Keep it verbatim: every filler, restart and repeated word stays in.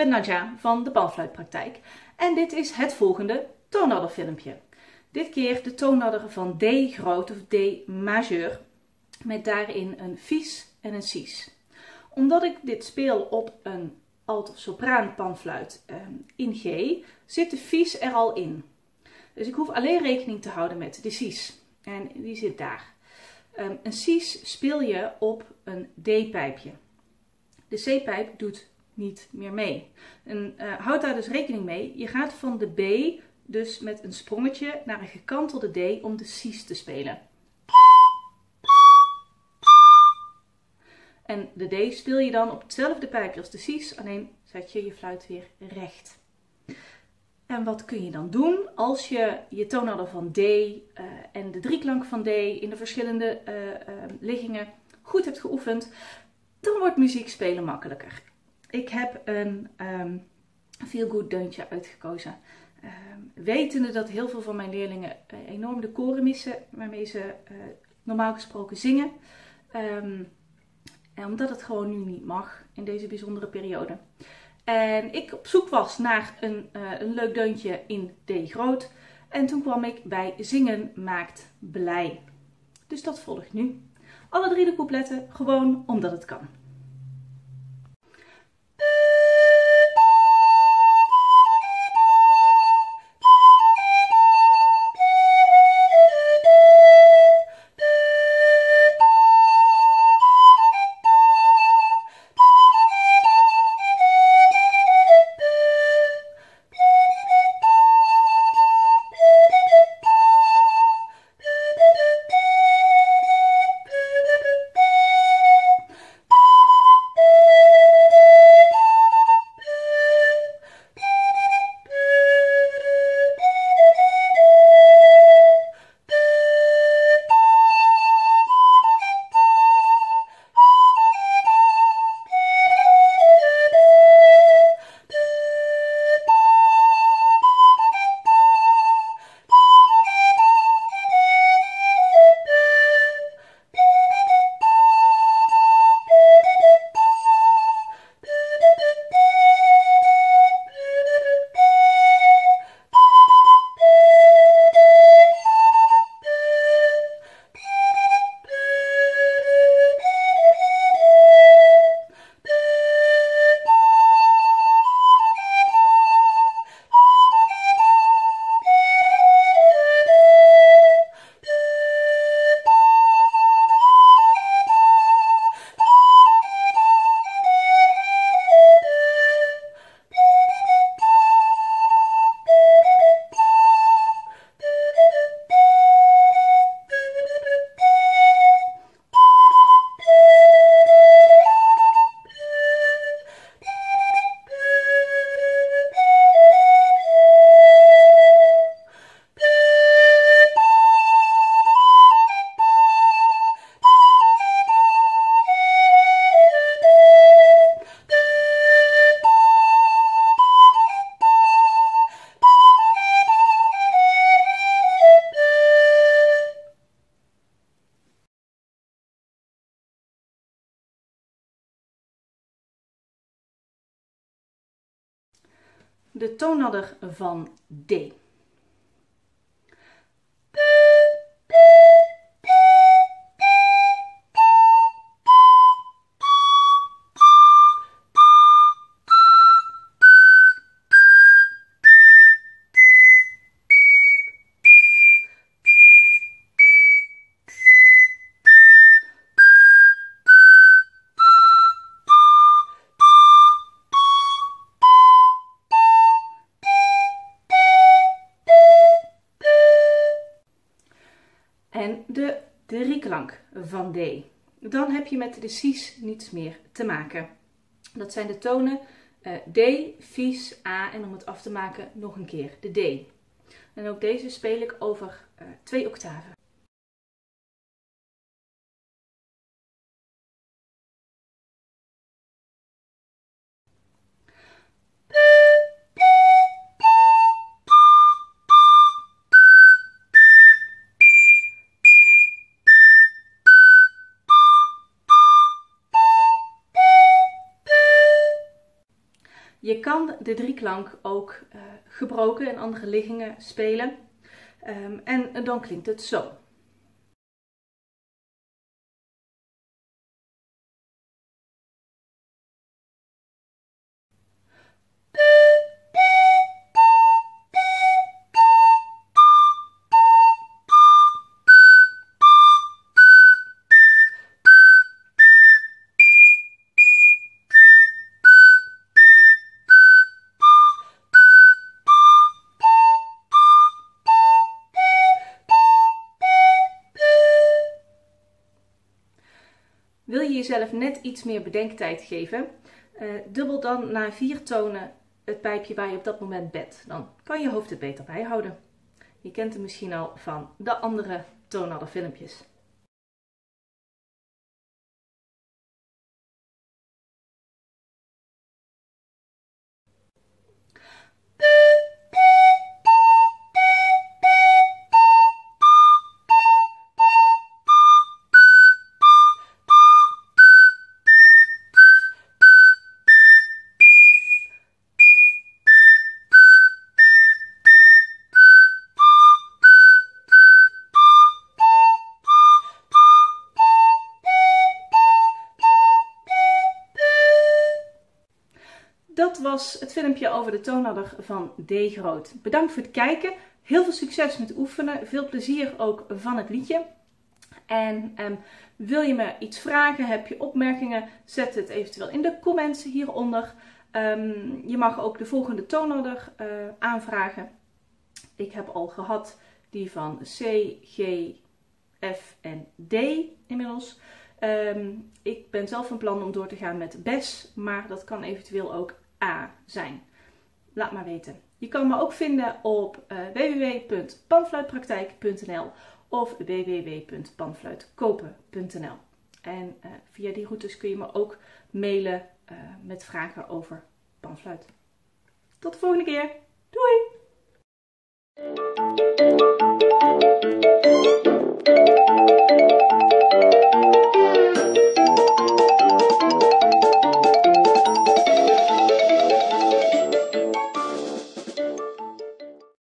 ben Nadja van de Panfluitpraktijk en dit is het volgende toonladderfilmpje. Dit keer de toonladder van D groot of D majeur met daarin een vies en een cies. Omdat ik dit speel op een alt- of sopraan panfluit eh, in G, zit de vies er al in. Dus ik hoef alleen rekening te houden met de cies en die zit daar. Um, een cies speel je op een D-pijpje. De C-pijp doet niet meer mee. En, uh, houd daar dus rekening mee. Je gaat van de B dus met een sprongetje naar een gekantelde D om de cies te spelen. En de D speel je dan op hetzelfde pijpje als de cies, alleen zet je je fluit weer recht. En wat kun je dan doen als je je toonladder van D uh, en de drieklank van D in de verschillende uh, uh, liggingen goed hebt geoefend? Dan wordt muziek spelen makkelijker. Ik heb een um, feel-good deuntje uitgekozen. Um, wetende dat heel veel van mijn leerlingen enorm de koren missen, waarmee ze uh, normaal gesproken zingen. Um, omdat het gewoon nu niet mag in deze bijzondere periode. En ik op zoek was naar een, uh, een leuk deuntje in D groot. En toen kwam ik bij Zingen maakt blij. Dus dat volgt nu. Alle drie de coupletten, gewoon omdat het kan. De toonladder van D. En de drieklank van D. Dan heb je met de cies niets meer te maken. Dat zijn de tonen uh, D, vies, A en om het af te maken nog een keer de D. En ook deze speel ik over uh, twee octaven. Je Je kan de drieklank ook uh, gebroken in andere liggingen spelen. Um, en dan klinkt het zo. Wil je jezelf net iets meer bedenktijd geven, uh, dubbel dan na vier tonen het pijpje waar je op dat moment bent. Dan kan je hoofd het beter bijhouden. Je kent het misschien al van de andere toonladderfilmpjes. Dat was het filmpje over de toonladder van D groot. Bedankt voor het kijken. Heel veel succes met oefenen. Veel plezier ook van het liedje. En um, wil je me iets vragen? Heb je opmerkingen? Zet het eventueel in de comments hieronder. Um, je mag ook de volgende toonladder uh, aanvragen. Ik heb al gehad die van C, G, F en D inmiddels. Um, ik ben zelf van plan om door te gaan met B E S, maar dat kan eventueel ook A zijn. Laat maar weten. Je kan me ook vinden op uh, w w w punt panfluitpraktijk punt n l of w w w punt panfluitkopen punt n l. En uh, via die routes kun je me ook mailen uh, met vragen over panfluit. Tot de volgende keer. Doei!